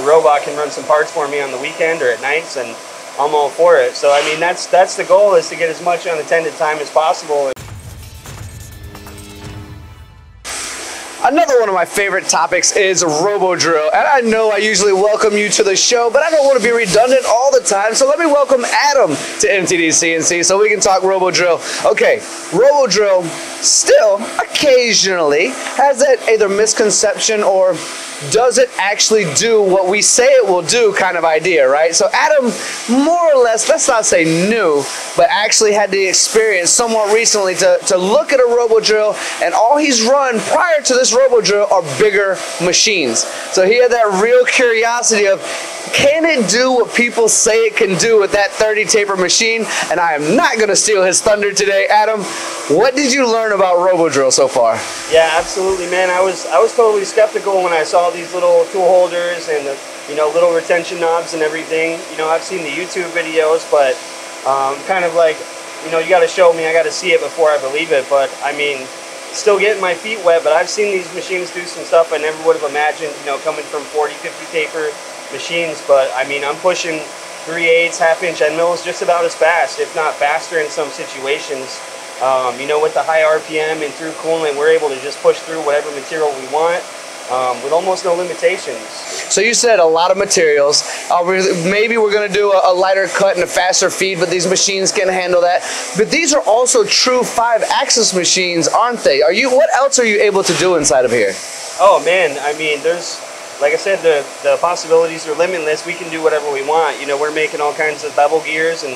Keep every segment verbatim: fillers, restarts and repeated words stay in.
the robot can run some parts for me on the weekend or at nights, and I'm all for it. So I mean, that's that's the goal, is to get as much unattended time as possible. Another one of my favorite topics is RoboDrill, and I know I usually welcome you to the show, but I don't want to be redundant all the time, so let me welcome Adam to M T D C N C so we can talk RoboDrill. Okay, RoboDrill still occasionally has that either misconception or does it actually do what we say it will do kind of idea, right? So Adam, more or less, let's not say new, but actually had the experience somewhat recently to, to look at a RoboDrill, and all he's run prior to this RoboDrill are bigger machines. So he had that real curiosity of, can it do what people say it can do with that thirty-taper machine? And I am not going to steal his thunder today. Adam, what did you learn about RoboDrill so far? Yeah, absolutely, man. I was I was totally skeptical when I saw these little tool holders and the, you know, little retention knobs and everything. You know, I've seen the YouTube videos, but um, kind of like, you know, you got to show me, I got to see it before I believe it. But I mean, still getting my feet wet. But I've seen these machines do some stuff I never would have imagined. You know, coming from forty, fifty-taper. Machines, but I mean, I'm pushing three eighths, half inch end mills just about as fast, if not faster in some situations. Um, you know, with the high R P M and through coolant, we're able to just push through whatever material we want um, with almost no limitations. So you said a lot of materials. Uh, maybe we're going to do a, a lighter cut and a faster feed, but these machines can handle that. But these are also true five-axis machines, aren't they? Are you? What else are you able to do inside of here? Oh man, I mean, there's. Like I said, the, the possibilities are limitless. We can do whatever we want. You know, we're making all kinds of bevel gears, and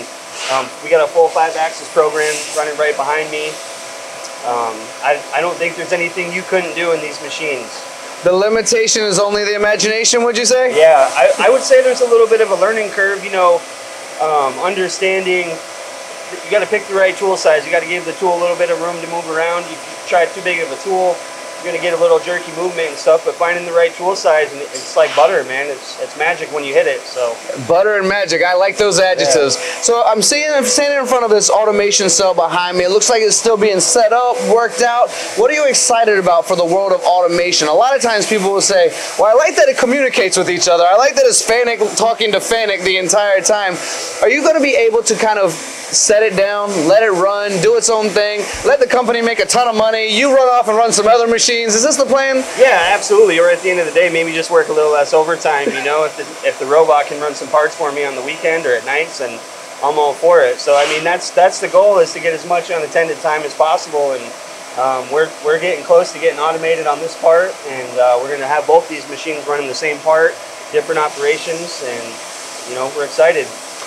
um, we got a full five-axis program running right behind me. Um, I, I don't think there's anything you couldn't do in these machines. The limitation is only the imagination, would you say? Yeah, I, I would say there's a little bit of a learning curve, you know, um, understanding. You got to pick the right tool size. You got to give the tool a little bit of room to move around. If you try too big of a tool, you're gonna get a little jerky movement and stuff, but finding the right tool size, and it's like butter, man. It's it's magic when you hit it. So butter and magic, I like those adjectives. Yeah. So I'm seeing I'm standing in front of this automation cell behind me. It looks like it's still being set up, worked out. What are you excited about for the world of automation? A lot of times people will say, "Well, I like that it communicates with each other. I like that it's FANUC talking to FANUC the entire time." Are you gonna be able to kind of set it down, let it run, do its own thing, let the company make a ton of money, you run off and run some other machines? Is this the plan? Yeah, absolutely. Or at the end of the day, maybe just work a little less overtime, you know, if the, if the robot can run some parts for me on the weekend or at nights, and I'm all for it. So I mean, that's that's the goal, is to get as much unattended time as possible, and um, we're, we're getting close to getting automated on this part, and uh, we're going to have both these machines running the same part, different operations, and you know, we're excited.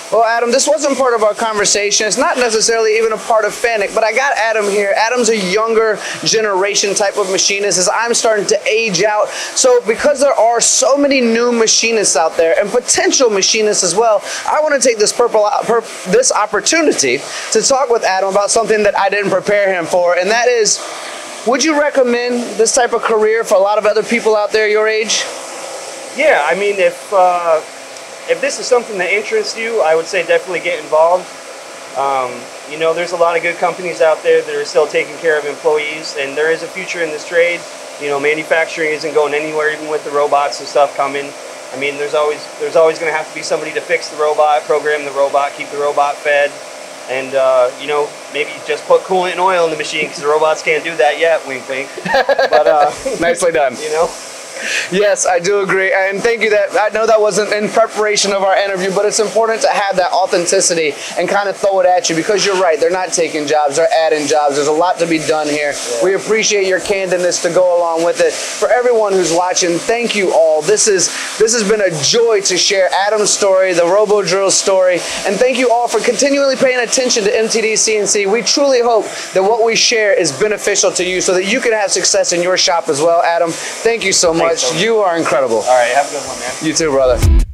Well, Adam, this wasn't part of our conversation. It's not necessarily even a part of FANUC, but I got Adam here. Adam's a younger generation type of machinist, as I'm starting to age out. So because there are so many new machinists out there, and potential machinists as well, I want to take this, purple, pur this opportunity to talk with Adam about something that I didn't prepare him for, and that is, would you recommend this type of career for a lot of other people out there your age? Yeah, I mean, if... Uh If this is something that interests you, I would say definitely get involved. Um, you know, there's a lot of good companies out there that are still taking care of employees, and there is a future in this trade. You know, manufacturing isn't going anywhere, even with the robots and stuff coming. I mean, there's always there's always going to have to be somebody to fix the robot, program the robot, keep the robot fed, and uh, you know, maybe just put coolant and oil in the machine, because the robots can't do that yet. Wink, wink. But uh, nicely done. You know. Yes, I do agree, and thank you. That I know that wasn't in preparation of our interview, but it's important to have that authenticity and kind of throw it at you, because you're right, they're not taking jobs, they're adding jobs. There's a lot to be done here. Yeah. We appreciate your candidness to go along with it. For everyone who's watching, thank you all. This is this has been a joy to share Adam's story, the RoboDrill story, and thank you all for continually paying attention to M T D C N C. We truly hope that what we share is beneficial to you, so that you can have success in your shop as well. Adam, thank you so much. You are incredible. All right, have a good one, man. You too, brother.